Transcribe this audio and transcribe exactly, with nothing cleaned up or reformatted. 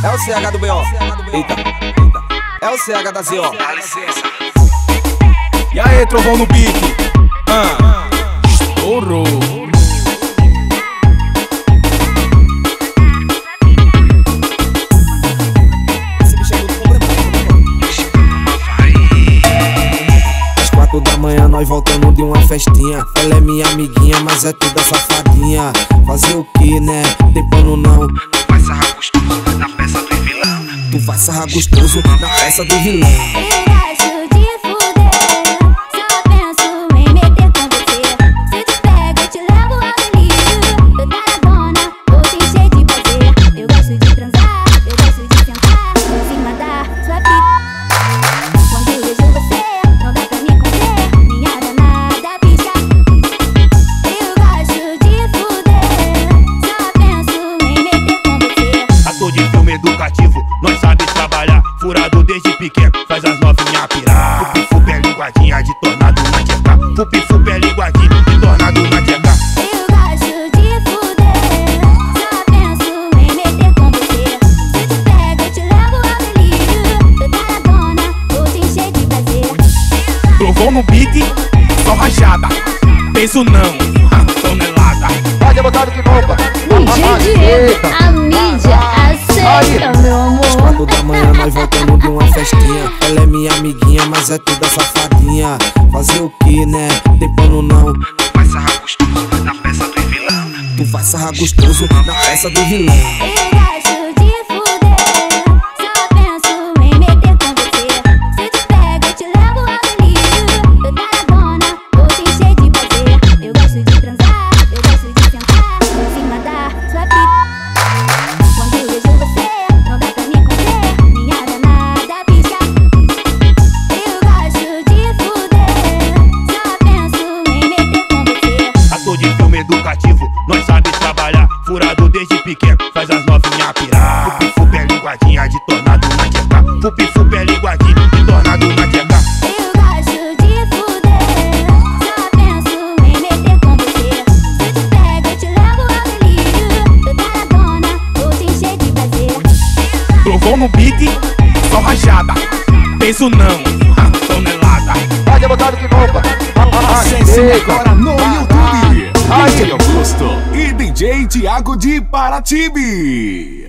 É o C H do B O. Eita, eita. É o C H da Z O. Dá licença. E aí, trovão no beat. Ah, estourou. Amanhã nós voltamos de uma festinha. Ela é minha amiguinha, mas é toda safadinha. Fazer o que, né? Tem pano não. Tu vai sarrar gostoso na peça do vilão. Tu vai sarrar gostoso na peça do vilão. Eu gosto de fuder, só penso em meter com você. Se tu pega, eu te levo ao delírio. Eu taradona, vou te encher de prazer. Eu gosto de transar, eu gosto de sentar, eu se matar, sua pica. Quando eu vejo você, não dá pra mim. Educativo, nós sabe trabalhar, furado desde pequeno, faz as novinhas pirar. Fupi-fupi é linguadinha de tornado na tcheca. Fupi-fupi é linguadinha de tornado na tcheca. Eu gosto de fuder, só penso em meter com você. Se tu pega, eu te levo ao delírio. Eu taradona, vou te encher de prazer. Trovão no beat, só rachada. Peso não, a tonelada. Pode botar do que roupa. A mídia. Às quatro da manhã nós voltamos de uma festinha. Ela é minha amiguinha, mas é toda safadinha. Fazer o que, né? Tem pano não. Tu vai sarrar gostoso na peça do vilão. Tu vai sarrar gostoso na peça do vilão. Eu gosto de fuder, só penso em meter com você. Se tu pega, eu te levo ao delírio. Eu taradona, vou te encher de prazer. Eu gosto de transar, eu gosto de sentar, eu se matar, sua pica. Educativo, nós sabe trabalhar, furado desde pequeno, faz as novinhas pirar. Fupi-fupi é linguadinha de tornado na tcheca. Fupi-fupi é linguadinha de tornado na tcheca. Eu gosto de fuder, só penso em meter com você. Se tu pega, eu te levo ao delírio. Eu taradona, vou te encher de prazer. Trovão no beat, só rachada. Peso não, a tonelada. Pode botar do que roupa. Agora no YouTube. Ai, eu gosto. E D J Thiago de Paratibe.